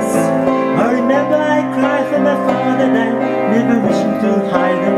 I remember I cried for my father and I never wishing to hide him.